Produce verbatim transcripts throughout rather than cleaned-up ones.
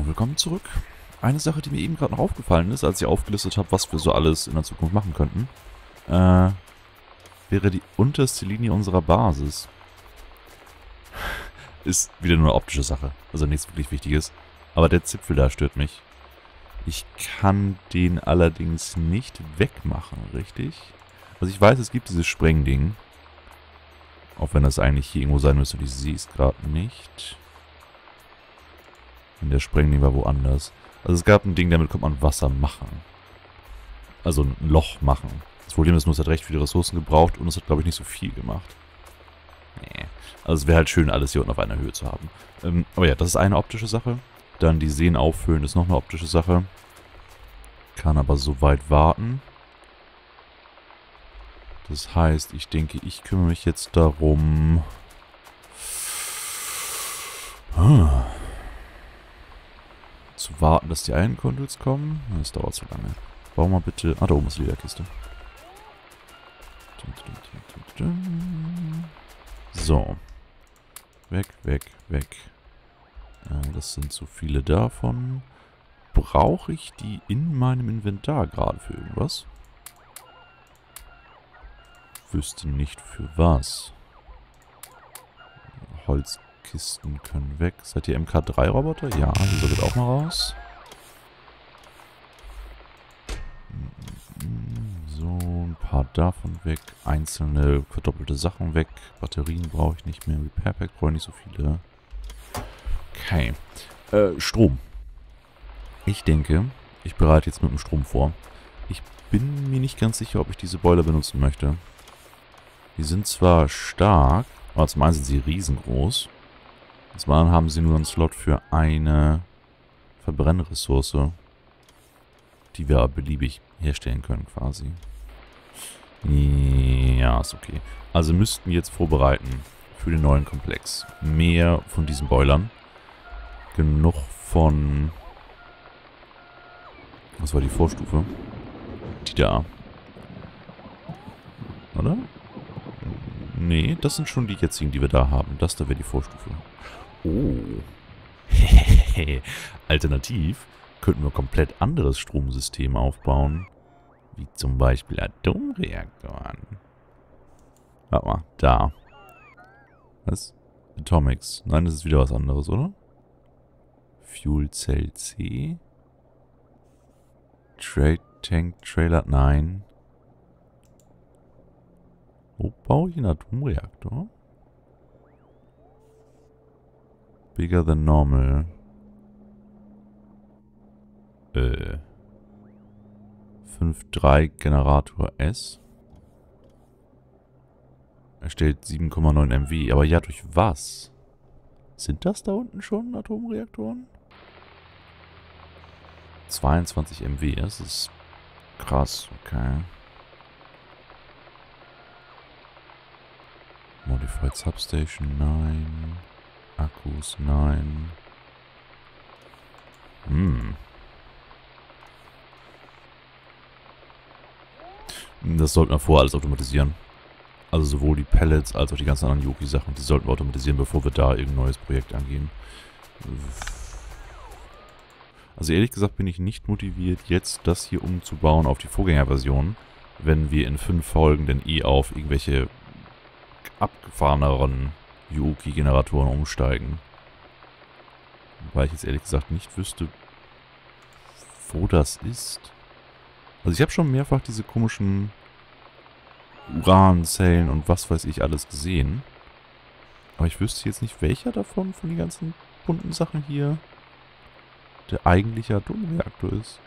So, willkommen zurück. Eine Sache, die mir eben gerade noch aufgefallen ist, als ich aufgelistet habe, was wir so alles in der Zukunft machen könnten, äh, wäre die unterste Linie unserer Basis. Ist wieder nur eine optische Sache, also nichts wirklich Wichtiges. Aber der Zipfel da stört mich. Ich kann den allerdings nicht wegmachen, richtig? Also ich weiß, es gibt dieses Sprengding. Auch wenn das eigentlich hier irgendwo sein müsste, und ich sehe es gerade nicht. In der Sprengding war woanders. Also es gab ein Ding, damit konnte man Wasser machen. Also ein Loch machen. Das Problem ist nur, es hat recht viele Ressourcen gebraucht und es hat, glaube ich, nicht so viel gemacht. Nee. Also es wäre halt schön, alles hier unten auf einer Höhe zu haben. Ähm, aber ja, das ist eine optische Sache. Dann die Seen auffüllen ist noch eine optische Sache. Kann aber so weit warten. Das heißt, ich denke, ich kümmere mich jetzt darum... Hm. Zu warten, dass die einen Konduits kommen. Das dauert zu lange. Bau mal bitte... Ah, da oben ist die Lederkiste. So. Weg, weg, weg. Das sind so viele davon. Brauche ich die in meinem Inventar gerade für irgendwas? Wüsste nicht für was. Holzkisten können weg. Seid ihr M K drei Roboter? Ja, dieser wird auch mal raus. So, ein paar davon weg. Einzelne verdoppelte Sachen weg. Batterien brauche ich nicht mehr. Repair Pack brauche ich nicht so viele. Okay. Äh, Strom. Ich denke, ich bereite jetzt mit dem Strom vor. Ich bin mir nicht ganz sicher, ob ich diese Boiler benutzen möchte. Die sind zwar stark, aber zum einen sind sie riesengroß. Zum anderen haben sie nur einen Slot für eine Verbrennressource, die wir beliebig herstellen können quasi. Ja, ist okay. Also müssten wir jetzt vorbereiten für den neuen Komplex. Mehr von diesen Boilern. Genug von... Was war die Vorstufe? Die da. Oder? Nee, das sind schon die jetzigen, die wir da haben. Das da wäre die Vorstufe. Oh. Alternativ könnten wir komplett anderes Stromsystem aufbauen. Wie zum Beispiel Atomreaktoren. Warte mal, da. Was? Atomics. Nein, das ist wieder was anderes, oder? Fuel Cell C. Trade Tank Trailer, nein. Wo baue ich einen Atomreaktor? Bigger than normal. Äh. fünf Komma drei Generator S. Erstellt sieben Komma neun M W. Aber ja, durch was? Sind das da unten schon Atomreaktoren? zweiundzwanzig M W, das ist krass, okay. Modified Substation, nein. Akkus, nein. Hm. Das sollten wir vorher alles automatisieren. Also sowohl die Pellets als auch die ganzen anderen Yuki-Sachen, die sollten wir automatisieren, bevor wir da irgendein neues Projekt angehen. Also ehrlich gesagt bin ich nicht motiviert, jetzt das hier umzubauen auf die Vorgängerversion, wenn wir in fünf Folgen dann eh auf irgendwelche abgefahreneren Yuki-Generatoren umsteigen. Weil ich jetzt ehrlich gesagt nicht wüsste, wo das ist. Also ich habe schon mehrfach diese komischen Uranzellen und was weiß ich alles gesehen. Aber ich wüsste jetzt nicht, welcher davon von den ganzen bunten Sachen hier der eigentliche Atomreaktor ist.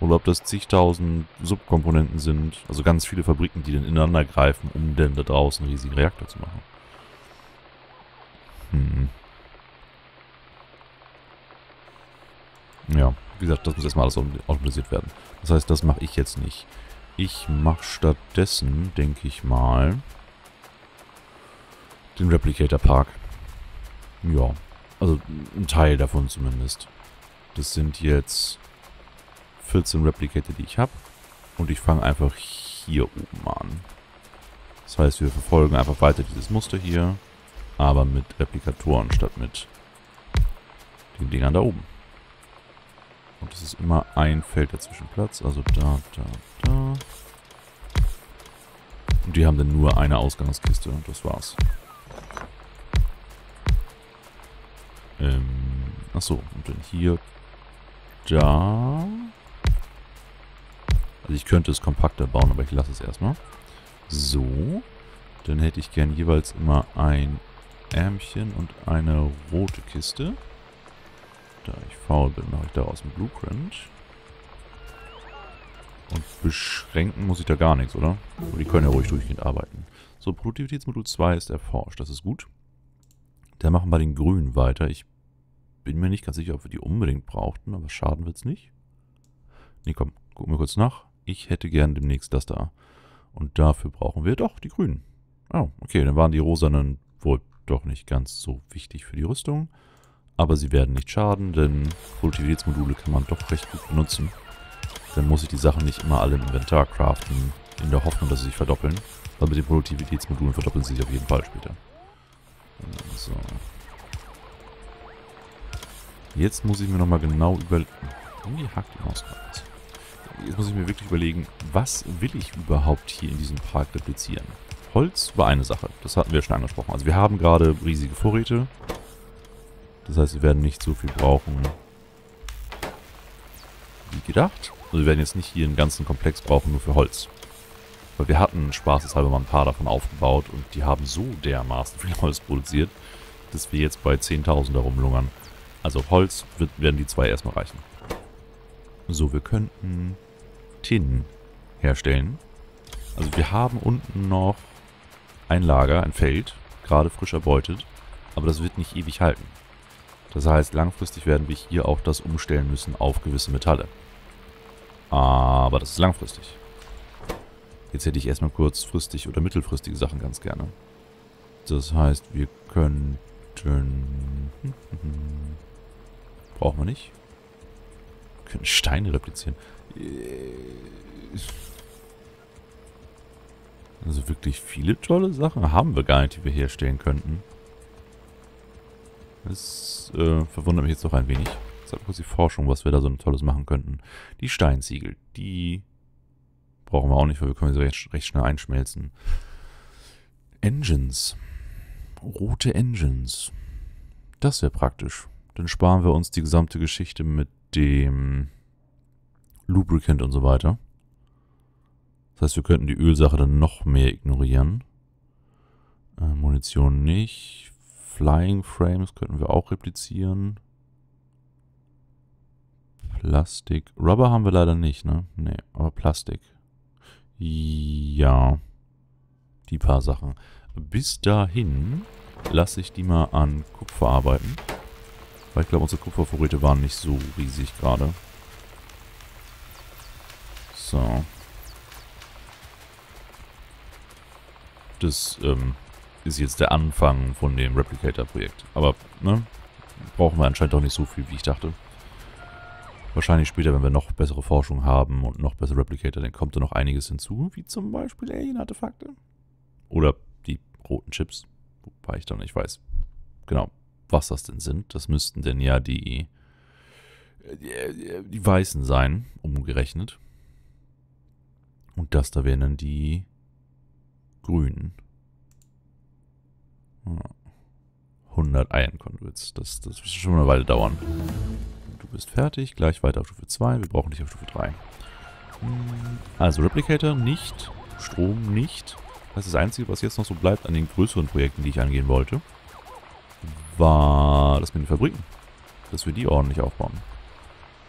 Oder ob das zigtausend Subkomponenten sind. Also ganz viele Fabriken, die dann ineinander greifen, um dann da draußen einen riesigen Reaktor zu machen. Hm. Ja, wie gesagt, das muss erstmal alles automatisiert werden. Das heißt, das mache ich jetzt nicht. Ich mache stattdessen, denke ich mal, den Replicator Park. Ja, also ein Teil davon zumindest. Das sind jetzt vierzehn Replicator, die ich habe. Und ich fange einfach hier oben an. Das heißt, wir verfolgen einfach weiter dieses Muster hier. Aber mit Replikatoren statt mit den Dingern da oben. Und es ist immer ein Feld dazwischen Platz. Also da, da, da. Und die haben dann nur eine Ausgangskiste und das war's. Ähm, achso, und dann hier, da. Also ich könnte es kompakter bauen, aber ich lasse es erstmal. So, dann hätte ich gern jeweils immer ein Ärmchen und eine rote Kiste. Da ich faul bin, mache ich da aus dem Blueprint. Und beschränken muss ich da gar nichts, oder? Aber die können ja ruhig durchgehend arbeiten. So, Produktivitätsmodul zwei ist erforscht, das ist gut. Dann machen wir den grünen weiter. Ich bin mir nicht ganz sicher, ob wir die unbedingt brauchten, aber schaden wird es nicht. Ne, komm, gucken wir kurz nach. Ich hätte gern demnächst das da. Und dafür brauchen wir doch die grünen. Oh, okay, dann waren die rosanen wohl doch nicht ganz so wichtig für die Rüstung. Aber sie werden nicht schaden, denn Produktivitätsmodule kann man doch recht gut benutzen. Dann muss ich die Sachen nicht immer alle im Inventar craften, in der Hoffnung, dass sie sich verdoppeln. Weil mit den Produktivitätsmodulen verdoppeln sie sich auf jeden Fall später. So. Jetzt muss ich mir nochmal genau überlegen. Irgendwie hakt die Maus gerade. Jetzt muss ich mir wirklich überlegen, was will ich überhaupt hier in diesem Park replizieren? Holz war eine Sache, das hatten wir schon angesprochen. Also wir haben gerade riesige Vorräte. Das heißt, wir werden nicht so viel brauchen wie gedacht. Also wir werden jetzt nicht hier einen ganzen Komplex brauchen, nur für Holz. Weil wir hatten spaßeshalber mal ein paar davon aufgebaut und die haben so dermaßen viel Holz produziert, dass wir jetzt bei zehntausend herumlungern. Also auf Holz wird, werden die zwei erstmal reichen. So, wir könnten Tin herstellen. Also wir haben unten noch ein Lager, ein Feld, gerade frisch erbeutet, aber das wird nicht ewig halten. Das heißt, langfristig werden wir hier auch das umstellen müssen auf gewisse Metalle. Aber das ist langfristig. Jetzt hätte ich erstmal kurzfristig oder mittelfristige Sachen ganz gerne. Das heißt, wir könnten... Brauchen wir nicht. Wir können Steine replizieren. Also wirklich viele tolle Sachen haben wir gar nicht, die wir herstellen könnten. Das äh, verwundert mich jetzt doch ein wenig. Jetzt hat kurz die Forschung, was wir da so ein Tolles machen könnten. Die Steinziegel, die brauchen wir auch nicht, weil wir können sie recht, recht schnell einschmelzen. Engines. Rote Engines. Das wäre praktisch. Dann sparen wir uns die gesamte Geschichte mit dem Lubricant und so weiter. Das heißt, wir könnten die Ölsache dann noch mehr ignorieren. Äh, Munition nicht. Flying Frames könnten wir auch replizieren. Plastik. Rubber haben wir leider nicht, ne? Ne, aber Plastik. Ja. Die paar Sachen. Bis dahin lasse ich die mal an Kupfer arbeiten. Weil ich glaube, unsere Kupfervorräte waren nicht so riesig gerade. So. Das, ähm... ist jetzt der Anfang von dem Replicator-Projekt. Aber, ne, brauchen wir anscheinend doch nicht so viel, wie ich dachte. Wahrscheinlich später, wenn wir noch bessere Forschung haben und noch bessere Replicator, dann kommt da noch einiges hinzu, wie zum Beispiel Alien-Artefakte. Oder die roten Chips. Wobei ich doch nicht weiß, genau, was das denn sind. Das müssten denn ja die, die, die Weißen sein, umgerechnet. Und das da wären dann die Grünen. hundert Iron Conduits. Das, das wird schon eine Weile dauern. Du bist fertig. Gleich weiter auf Stufe zwei. Wir brauchen dich auf Stufe drei. Also Replicator nicht. Strom nicht. Das ist das Einzige, was jetzt noch so bleibt an den größeren Projekten, die ich angehen wollte. War das mit den Fabriken. Dass wir die ordentlich aufbauen.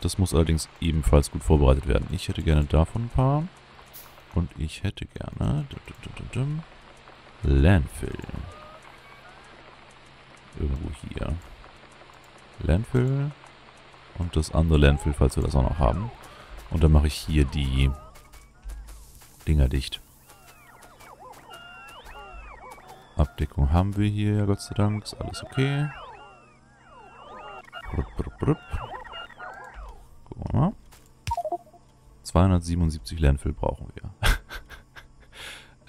Das muss allerdings ebenfalls gut vorbereitet werden. Ich hätte gerne davon ein paar. Und ich hätte gerne... Landfill. Irgendwo hier. Landfill. Und das andere Landfill, falls wir das auch noch haben. Und dann mache ich hier die Dinger dicht. Abdeckung haben wir hier, Gott sei Dank. Ist alles okay. Brupp, brupp, brupp. Gucken wir mal. zweihundertsiebenundsiebzig Landfill brauchen wir.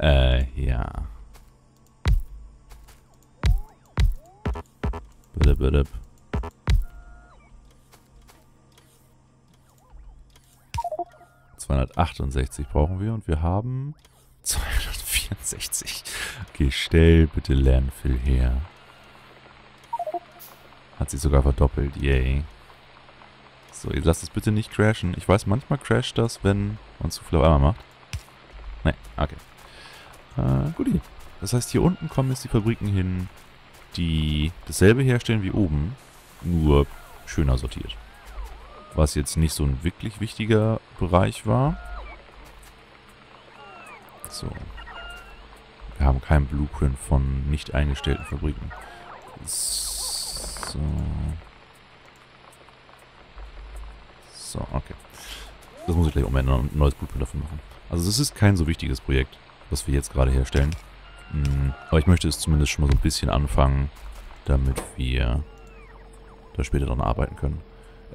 äh, ja. zweihundertachtundsechzig brauchen wir und wir haben zweihundertvierundsechzig. Okay, stell bitte Landfill her. Hat sich sogar verdoppelt, yay. So, jetzt lasst es bitte nicht crashen. Ich weiß, manchmal crasht das, wenn man zu viel auf einmal macht. Ne, okay. Äh, guti. Das heißt, hier unten kommen jetzt die Fabriken hin, die dasselbe herstellen wie oben, nur schöner sortiert. Was jetzt nicht so ein wirklich wichtiger Bereich war. So. Wir haben keinen Blueprint von nicht eingestellten Fabriken. So. So, okay. Das muss ich gleich umändern und ein neues Blueprint dafür machen. Also das ist kein so wichtiges Projekt, was wir jetzt gerade herstellen. Aber ich möchte es zumindest schon mal so ein bisschen anfangen, damit wir da später dran arbeiten können.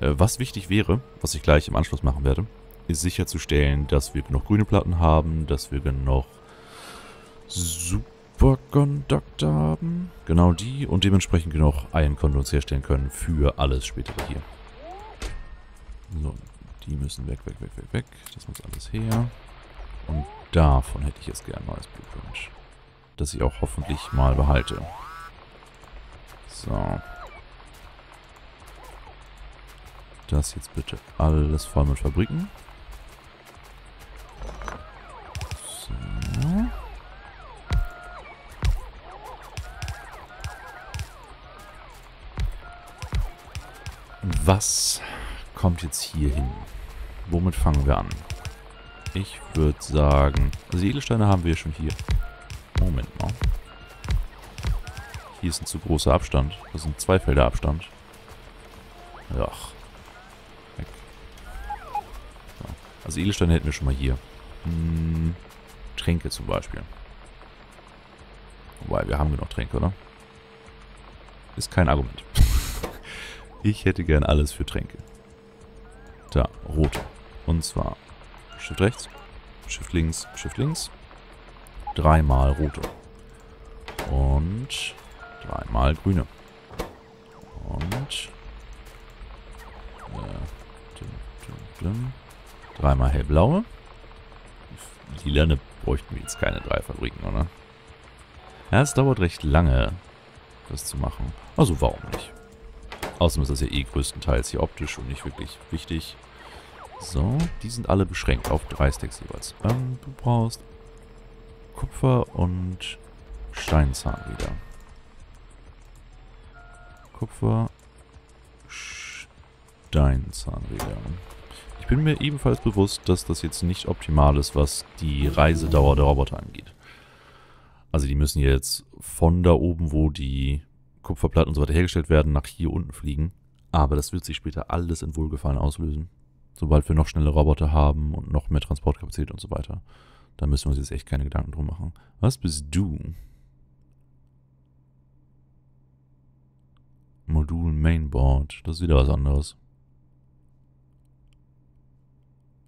Was wichtig wäre, was ich gleich im Anschluss machen werde, ist sicherzustellen, dass wir genug grüne Platten haben, dass wir genug Superkonduktor haben, genau die, und dementsprechend genug Iron-Kondens herstellen können für alles später hier. So, die müssen weg, weg, weg, weg, weg. Das muss alles her. Und davon hätte ich jetzt gerne ein neues Blueprint, dass ich auch hoffentlich mal behalte. So. Das jetzt bitte alles voll mit Fabriken. So. Was kommt jetzt hier hin? Womit fangen wir an? Ich würde sagen, also Edelsteine haben wir schon hier. Moment mal. Hier ist ein zu großer Abstand. Das sind zwei Felder Abstand. Ach. Weg. So. Also Edelsteine hätten wir schon mal hier. Hm, Tränke zum Beispiel. Wobei, wir haben genug Tränke, oder? Ist kein Argument. Ich hätte gern alles für Tränke. Da, rot. Und zwar Shift rechts, Shift links, Shift links. Dreimal rote. Und dreimal grüne. Und dreimal hellblaue. Lilane bräuchten wir jetzt keine drei Fabriken, oder? Ja, es dauert recht lange, das zu machen. Also warum nicht? Außerdem ist das ja eh größtenteils hier optisch und nicht wirklich wichtig. So, die sind alle beschränkt auf drei Stacks jeweils. Ähm, du brauchst Kupfer und Steinzahn wieder. Kupfer, Steinzahn wieder. Ich bin mir ebenfalls bewusst, dass das jetzt nicht optimal ist, was die Reisedauer der Roboter angeht. Also die müssen jetzt von da oben, wo die Kupferplatten und so weiter hergestellt werden, nach hier unten fliegen. Aber das wird sich später alles in Wohlgefallen auslösen. Sobald wir noch schnelle Roboter haben und noch mehr Transportkapazität und so weiter. Da müssen wir uns jetzt echt keine Gedanken drum machen. Was bist du? Modul Mainboard. Das ist wieder was anderes.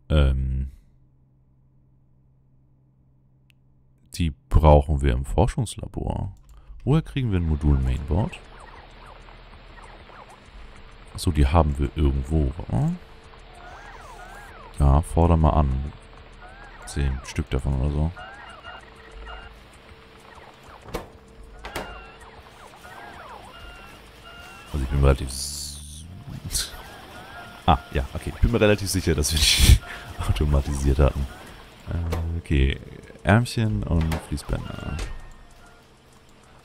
Ähm. Die brauchen wir im Forschungslabor. Woher kriegen wir ein Modul Mainboard? Achso, die haben wir irgendwo, oder? Ja, fordern mal an. Zehn Stück davon oder so. Also ich bin mir relativ... Ah, ja, okay. Ich bin mir relativ sicher, dass wir die automatisiert hatten. Äh, okay. Ärmchen und Fließbänder.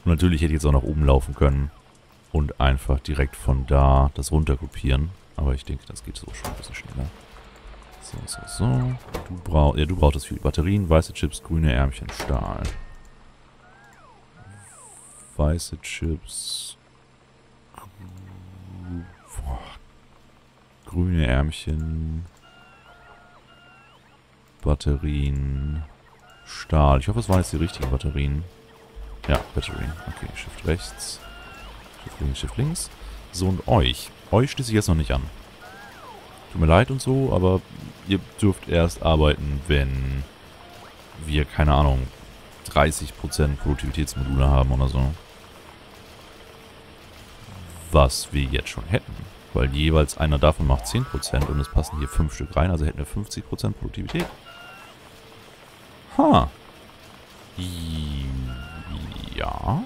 Und natürlich hätte ich jetzt auch nach oben laufen können und einfach direkt von da das runter kopieren. Aber ich denke, das geht so schon ein bisschen schneller. So, so, so. Du, brauch, ja, du brauchst viel Batterien, weiße Chips, grüne Ärmchen, Stahl. Weiße Chips. Boah. Grüne Ärmchen. Batterien. Stahl. Ich hoffe, es waren jetzt die richtigen Batterien. Ja, Batterien. Okay, Shift rechts. Shift links, Shift links. So, und euch. Euch schließe ich jetzt noch nicht an. Tut mir leid und so, aber ihr dürft erst arbeiten, wenn wir, keine Ahnung, dreißig Prozent Produktivitätsmodule haben oder so. Was wir jetzt schon hätten. weil jeweils einer davon macht zehn Prozent und es passen hier fünf Stück rein, also hätten wir fünfzig Prozent Produktivität. Ha. Ja.